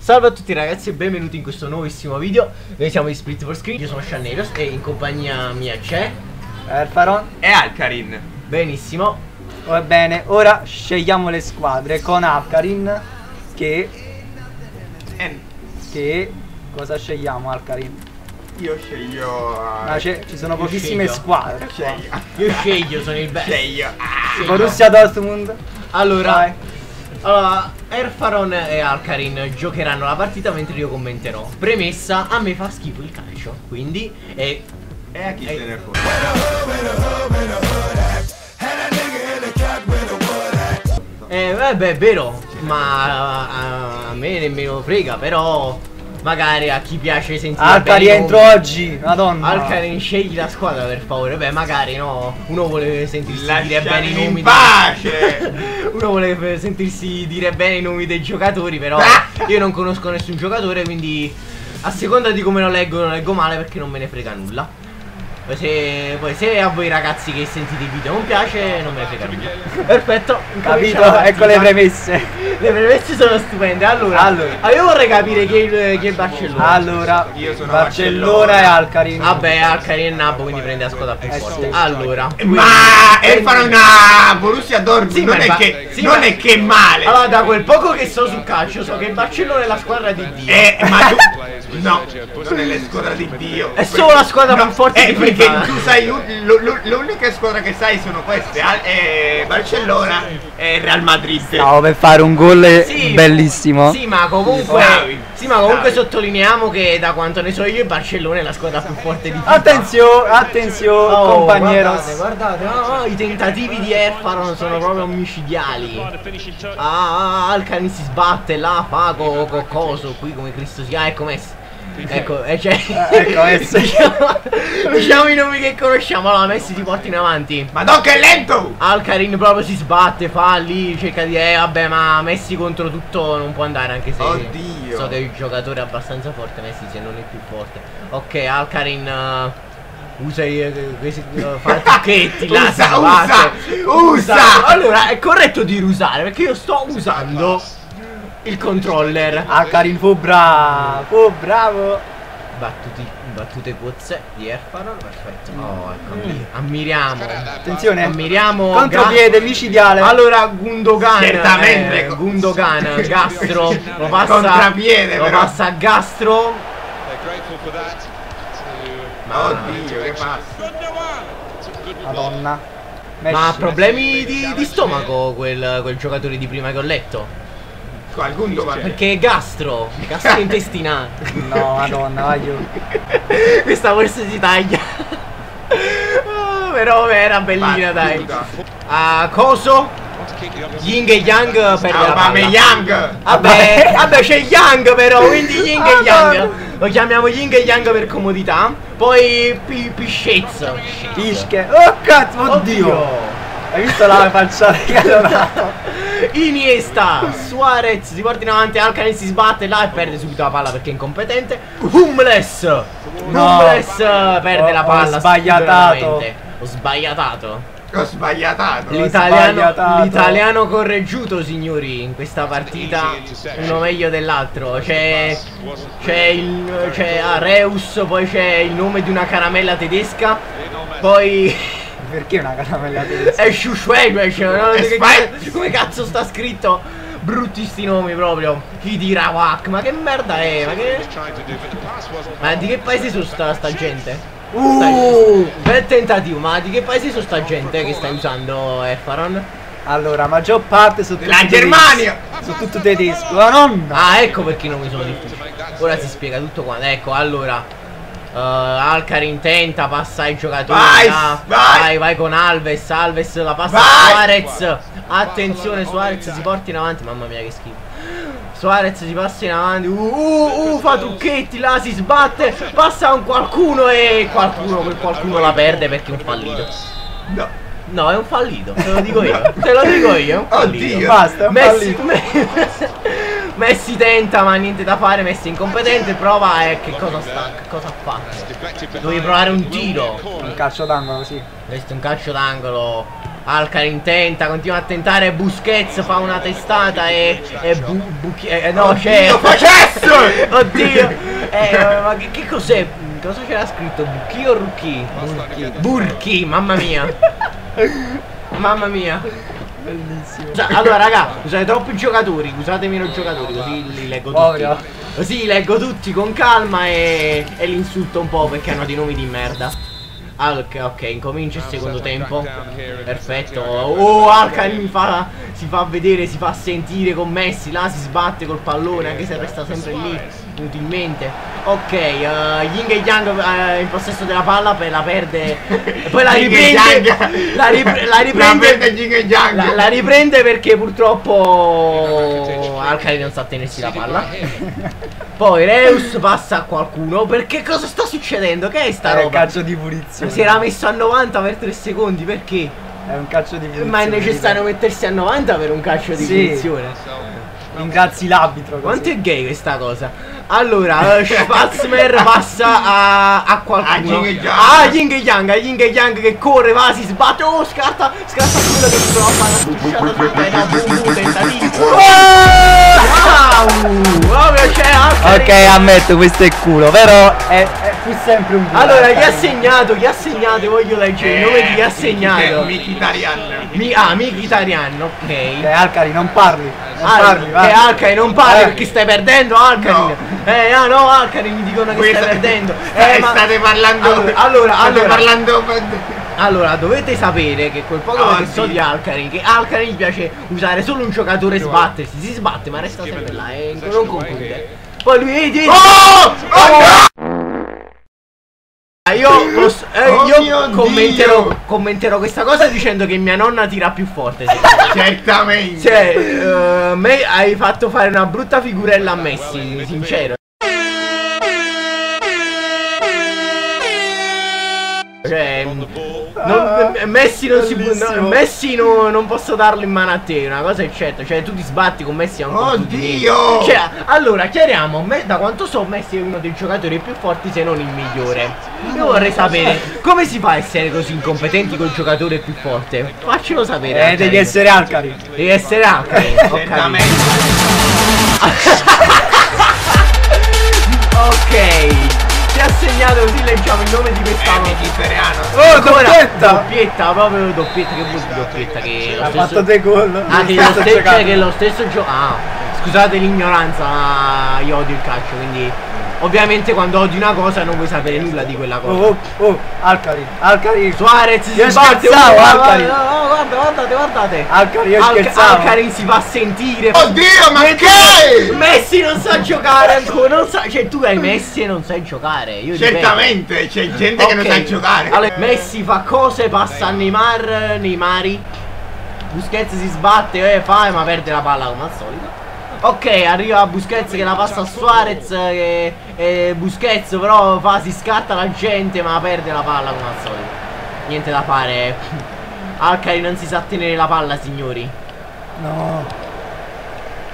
Salve a tutti ragazzi e benvenuti in questo nuovissimo video. Noi siamo di Split4Screen, io sono xanneiros e in compagnia mia c'è Erfaron e Alcarin. Benissimo. Va bene, ora scegliamo le squadre con Alcarin che cosa scegliamo Alcarin? Io sceglio... ci sono pochissime squadre. Io sceglio, sono il best. Borussia Dortmund. Allora... Vai. Allora, Erfaron e Alcarin giocheranno la partita mentre io commenterò. Premessa, a me fa schifo il calcio, quindi e a chi se ne frega. Vabbè, è vero, ma a me nemmeno frega, però magari a chi piace sentire Alcarin entro oggi, madonna. Alcarin, scegli la squadra per favore. Beh, magari no, uno vuole sentirsi dire bene i nomi. Uno vuole sentirsi dire bene i nomi dei giocatori, però io non conosco nessun giocatore, quindi a seconda di come lo leggo male perché non me ne frega nulla. Poi se a voi ragazzi che sentite il video non piace, non me ne frega nulla. Perfetto, capito, ecco le premesse. Le premesse sono stupende. Allora io vorrei capire chi è Barcellona. Allora, io sono Barcellona e Alcarin. Vabbè, Alcarin è Napoli, quindi prende la squadra più forte. Allora, ma e fanno una Borussia Dortmund, sì, non è che male. Allora, da quel poco che so sul calcio, so che Barcellona è la squadra di Dio. Ma tu no, non è la squadra di Dio. È solo la squadra più forte di prima. Che tu sai, l'unica squadra che sai sono queste, Barcellona e Real Madrid. Stavo per fare un gol bellissimo. Sì ma comunque sottolineiamo che da quanto ne so io Barcellona è la squadra più forte di FIFA. Attenzione compagneros. Guardate, guardate, i tentativi di Erfaron sono proprio omicidiali. Alcarin si sbatte là, fa coso qui come Cristo sia, ecco Messi. Ecco, diciamo i nomi che conosciamo. Allora Messi ti porta in avanti. Madonna che lento! Alcarin proprio si sbatte, fa lì, cerca di... vabbè, ma Messi contro tutto non può andare, anche se... Oddio! So che è un giocatore abbastanza forte, Messi, se non è più forte. Ok, Alcarin... usa questi trucchetti, la usa! Allora, è corretto dire usare, perché io sto usando... il controller. Alcarin fu bravo. Battute pozze di Erfaron. Perfetto. Oh, ecco. Ammiriamo. Attenzione. Ammiriamo. Contropiede micidiale. Allora Gundogan. Certamente. Gundogan. Gastro. Lo passa. Contrapiede. Lo passa a Gastro. Ma oddio, che passa. Madonna. Ma ha problemi di stomaco quel giocatore di prima che ho letto. Perché è gastro intestinale. No, madonna, voglio. Questa forse si taglia. Però era bellina, dai. Coso? Ying e Yang per la palla. Vabbè, c'è Yang però, quindi Ying e Yang. Lo chiamiamo Ying e Yang per comodità. Poi Piscezza. Pische. Oh cazzo, oddio. Hai visto la faccia di Calonato? Iniesta, Suarez si porta in avanti, Alcarin si sbatte là e perde subito la palla perché è incompetente. Hummels perde la palla. Ho sbagliatato. L'italiano correggiuto, signori, in questa partita uno meglio dell'altro. C'è Reus, poi c'è il nome di una caramella tedesca. Poi... perché una caramella tedesca? È come cazzo sta scritto? Brutti sti nomi proprio. Chi dirà Wak? Ma che merda è? Ma di che paese sono sta gente? Bel tentativo, ma di che paese sono sta gente che stai usando Erfaron? Allora, maggior parte sono tutti tedeschi. La Germania! Sono tutto tedesco, la nonna! Ah, ecco perché i nomi sono difficili. Ora si spiega tutto quanto. Ecco, allora... Alcarin tenta, passa ai giocatori. Vai con Alves. Alves la passa a Suarez. Attenzione, Suarez si porta in avanti. Mamma mia che schifo. Suarez si passa in avanti. Fa trucchetti là, si sbatte. Passa un qualcuno e quel qualcuno la perde perché è un fallito. No, è un fallito. Te lo dico io. È un fallito. Oddio, basta. Messi Messi tenta, ma niente da fare, Messi incompetente, prova e che cosa stacca, cosa fa? Dovevi provare un tiro. Un calcio d'angolo, sì. Questo è un calcio d'angolo. Alcarin tenta, continua a tentare, Busquets fa una testata no, c'è. Oddio! Ma che cos'è? Cosa c'era scritto? Bucchi o Rucchi? Burchi, mamma mia! Mamma mia! Bellissimo. Allora raga, usate troppi giocatori, usate meno giocatori, così li leggo tutti. Così leggo tutti con calma e li insulto un po' perché hanno dei nomi di merda. Ok, incomincia il secondo tempo. Perfetto. Oh, Alcarin si fa vedere, si fa sentire con Messi. Là si sbatte col pallone, anche se resta sempre lì inutilmente. Ok, Ying e Yang in possesso della palla, la perde. Poi la riprende. La riprende perché purtroppo Alcarin non sa tenersi la palla. Poi Reus passa a qualcuno. Perché cosa sta succedendo? Che è sta roba? È un calcio di punizione. Si era messo a 90 per 3 secondi, perché? È un calcio di punizione. Ma è necessario mettersi a 90 per un calcio di punizione. Ringrazi l'arbitro. Quanto è gay questa cosa? Allora, Spazmer passa a qualcuno. Ah, Ying e Yang che corre, va, si sbatte. Oh, scarta quella che prova. Ok, ammetto, questo è culo, però è fu sempre un culo. Allora, chi ha segnato? Voglio leggere il nome di chi ha segnato. Mkhitaryan, ok. Alcarin, non parli. Alcarin, non parli perché stai perdendo, Alcarin. No, Alcarin, mi dicono che stai perdendo. State parlando. Allora, dovete sapere che quel poco che so di Alcarin, che Alcarin piace usare solo un giocatore e sbattersi. Si sbatte, ma resta sempre là e non conclude. Poi lui Io commenterò questa cosa dicendo che mia nonna tira più forte. Certamente. Cioè, me hai fatto fare una brutta figurella a Messi, sincero. Cioè, Messi non posso darlo in mano a te, una cosa è certa, cioè tu ti sbatti con Messi ancora. Oddio! Cioè, allora chiariamo, da quanto so Messi è uno dei giocatori più forti se non il migliore. Io vorrei sapere come si fa a essere così incompetenti col giocatore più forte. Faccelo sapere. Devi essere Alcarin. Devi essere Alcarin. Ok. Ha segnato, così leggiamo il nome di quest'anno. Oh, doppietta, proprio doppietta, che vuol dire doppietta? Che ha fatto 2 gol. Che lo stesso gioco. Ah, scusate l'ignoranza, ma io odio il calcio, quindi ovviamente quando odi una cosa non vuoi sapere nulla di quella cosa. Alcarin. Suarez si sbatte. Guardate. Alcarin si fa sentire. Oddio, ma che? Messi non sa giocare ancora. Non sa, cioè tu hai Messi e non sai giocare. Io certamente, c'è gente che non sa giocare. Allora, Messi fa cose, passa a Neymari. Busquets si sbatte, ma perde la palla come al solito. Ok, arriva Busquets che la passa a Suarez e Busquets però si scatta la gente ma perde la palla come al solito. Niente da fare. Alcarin non si sa tenere la palla, signori. No.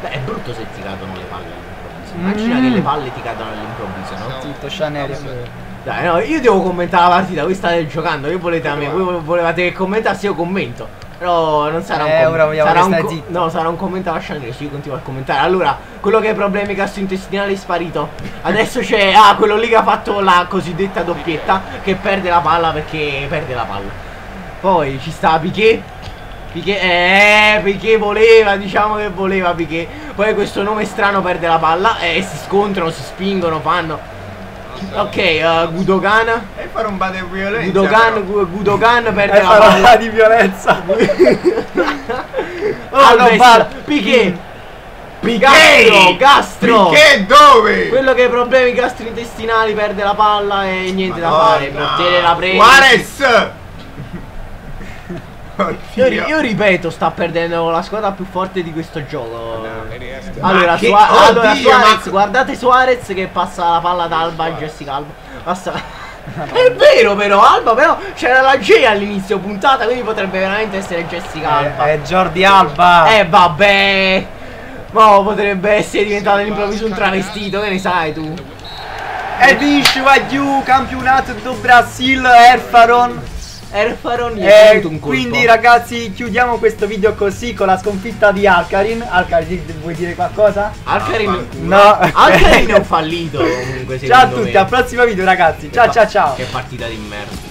Beh, è brutto se ti cadono le palle all'improvviso. Immagina che le palle ti cadono all'improvviso, no? Zitto, Xanneiros. Dai, no, io devo commentare la partita, voi state giocando, voi volevate che commentassi, io commento. Però non sarà un commento a Xanneiros, io continuo a commentare. Allora, quello che ha problemi gastrointestinali è sparito. Adesso c'è quello lì che ha fatto la cosiddetta doppietta, che perde la palla perché perde la palla. Poi ci sta Piqué voleva, diciamo che voleva Piqué. Poi questo nome strano perde la palla e si scontrano, si spingono, fanno. Ok, Gundogan. E fare un po' di violenza. Gundogan perde la palla. Parola di violenza. Allora, Piqué. Gastro. Piqué dove? Quello che ha problemi gastrointestinali perde la palla e niente da fare. Portiere la prende. Suarez. Io ripeto, sta perdendo la squadra più forte di questo gioco. Allora, Suarez, guardate Suarez che passa la palla ad Alba a Jessica Alba. È vero però, Alba però c'era la G all'inizio puntata, quindi potrebbe veramente essere Jessica Alba. È Jordi Alba. Vabbè. Ma potrebbe essere diventato all'improvviso un travestito, che ne sai tu? E vince Guagliù, campionato do Brasil, Erfaron. Quindi ragazzi, chiudiamo questo video così, con la sconfitta di Alcarin. Alcarin, vuoi dire qualcosa? Alcarin no, Alcarin è un fallito comunque. Ciao a tutti, al prossimo video ragazzi. Ciao ciao ciao. Che partita di merda.